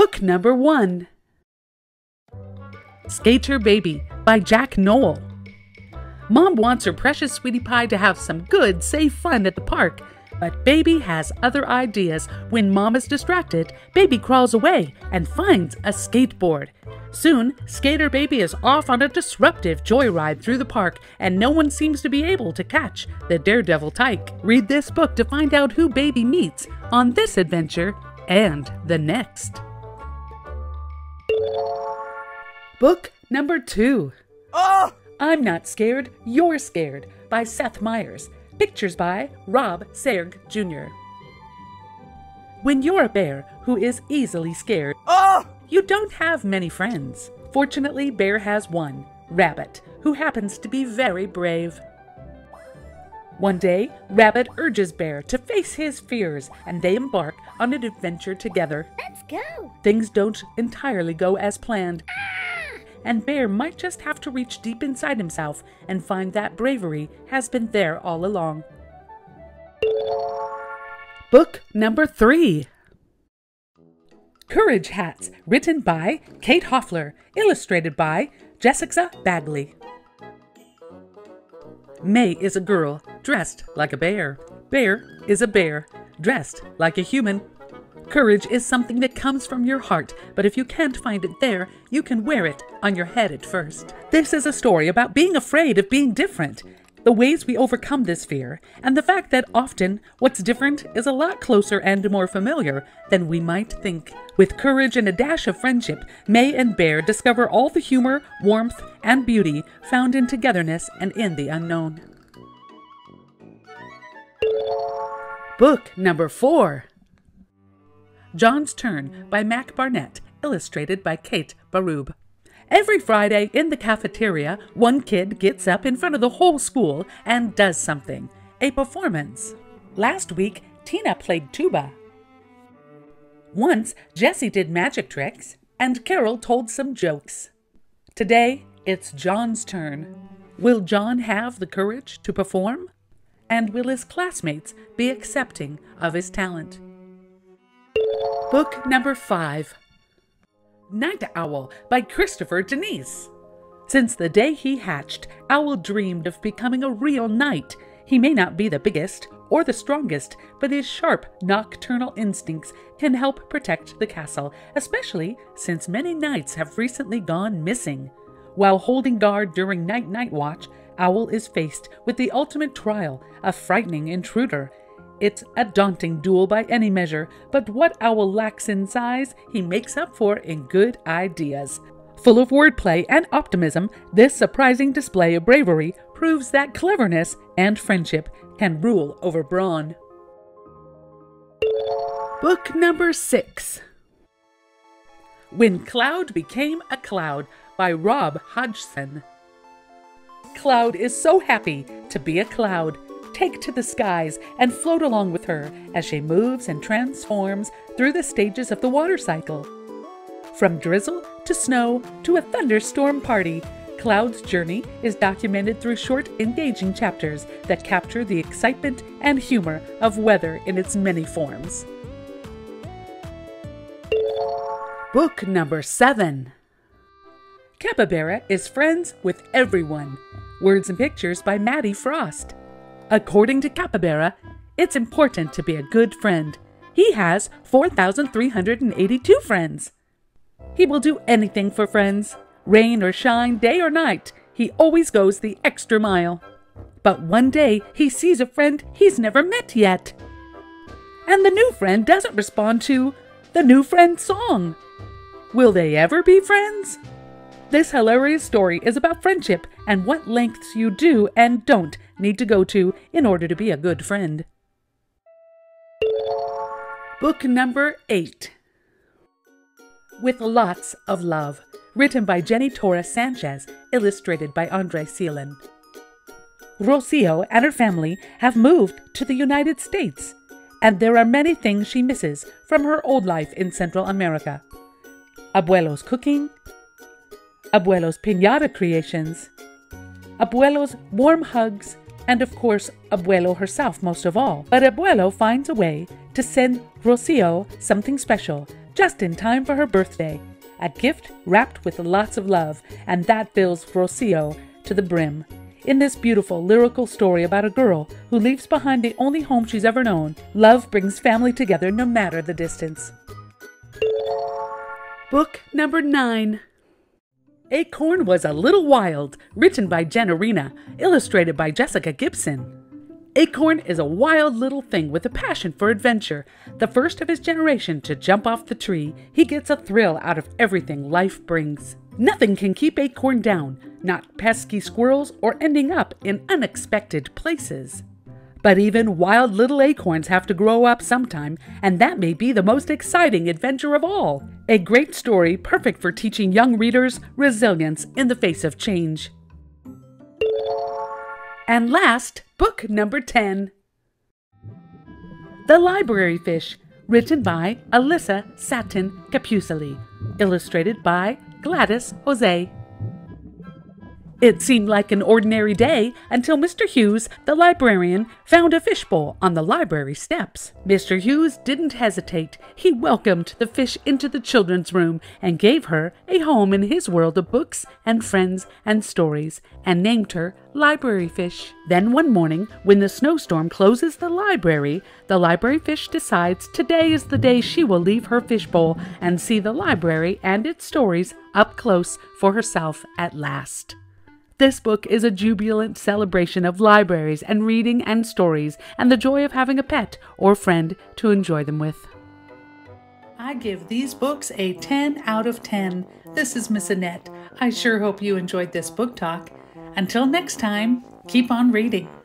Book number 1. Skater Baby by Jack Noel. Mom wants her precious sweetie pie to have some good, safe fun at the park, but Baby has other ideas. When Mom is distracted, Baby crawls away and finds a skateboard. Soon, Skater Baby is off on a disruptive joyride through the park, and no one seems to be able to catch the daredevil tyke. Read this book to find out who Baby meets on this adventure and the next. Book number 2. Oh! I'm Not Scared, You're Scared by Seth Meyers. Pictures by Rob Serg, Jr. When you're a bear who is easily scared, oh! you don't have many friends. Fortunately, Bear has one, Rabbit, who happens to be very brave. One day, Rabbit urges Bear to face his fears, and they embark on an adventure together. Let's go! Things don't entirely go as planned, and Bear might just have to reach deep inside himself and find that bravery has been there all along. Book number 3. Courage Hats, written by Kate Hoffler, illustrated by Jessica Bagley. May is a girl dressed like a bear. Bear is a bear dressed like a human. Courage is something that comes from your heart, but if you can't find it there, you can wear it on your head at first. This is a story about being afraid of being different, the ways we overcome this fear, and the fact that often what's different is a lot closer and more familiar than we might think. With courage and a dash of friendship, May and Bear discover all the humor, warmth, and beauty found in togetherness and in the unknown. Book number 4. John's Turn by Mac Barnett, illustrated by Kate Barube. Every Friday in the cafeteria, one kid gets up in front of the whole school and does something, a performance. Last week, Tina played tuba. Once, Jessie did magic tricks, and Carol told some jokes. Today, it's John's turn. Will John have the courage to perform? And will his classmates be accepting of his talent? Book number 5. Night Owl by Christopher Denise. Since the day he hatched, Owl dreamed of becoming a real knight. He may not be the biggest or the strongest, but his sharp nocturnal instincts can help protect the castle, especially since many knights have recently gone missing. While holding guard during night watch, Owl is faced with the ultimate trial, a frightening intruder. It's a daunting duel by any measure, but what Owl lacks in size, he makes up for in good ideas. Full of wordplay and optimism, this surprising display of bravery proves that cleverness and friendship can rule over brawn. Book number 6. When Cloud Became a Cloud by Rob Hodgson. Cloud is so happy to be a cloud. Take to the skies and float along with her as she moves and transforms through the stages of the water cycle. From drizzle to snow to a thunderstorm party, Cloud's journey is documented through short, engaging chapters that capture the excitement and humor of weather in its many forms. Book number 7. Capybara is Friends with Everyone. Words and pictures by Maddie Frost. According to Capybara, it's important to be a good friend. He has 4,382 friends. He will do anything for friends. Rain or shine, day or night, he always goes the extra mile. But one day, he sees a friend he's never met yet. And the new friend doesn't respond to the new friend song. Will they ever be friends? This hilarious story is about friendship and what lengths you do and don't need to go to in order to be a good friend. Book number 8. With Lots of Love, written by Jenny Torres Sanchez, illustrated by Andre Celan. Rocio and her family have moved to the United States, and there are many things she misses from her old life in Central America. Abuelo's cooking, Abuelo's piñata creations, Abuelo's warm hugs, and of course, Abuelo herself most of all. But Abuelo finds a way to send Rocio something special just in time for her birthday. A gift wrapped with lots of love, and that fills Rocio to the brim. In this beautiful, lyrical story about a girl who leaves behind the only home she's ever known, love brings family together no matter the distance. Book number 9. Acorn Was a Little Wild, written by Jen Arena, illustrated by Jessica Gibson. Acorn is a wild little thing with a passion for adventure. The first of his generation to jump off the tree, he gets a thrill out of everything life brings. Nothing can keep Acorn down, not pesky squirrels or ending up in unexpected places. But even wild little acorns have to grow up sometime, and that may be the most exciting adventure of all. A great story perfect for teaching young readers resilience in the face of change. And last, book number 10. The Library Fish, written by Alyssa Satin Capucilli, illustrated by Gladys Jose. It seemed like an ordinary day until Mr. Hughes, the librarian, found a fishbowl on the library steps. Mr. Hughes didn't hesitate. He welcomed the fish into the children's room and gave her a home in his world of books and friends and stories, and named her Library Fish. Then one morning, when the snowstorm closes the library fish decides today is the day she will leave her fishbowl and see the library and its stories up close for herself at last. This book is a jubilant celebration of libraries and reading and stories and the joy of having a pet or friend to enjoy them with. I give these books a 10 out of 10. This is Ms. Annette. I sure hope you enjoyed this book talk. Until next time, keep on reading.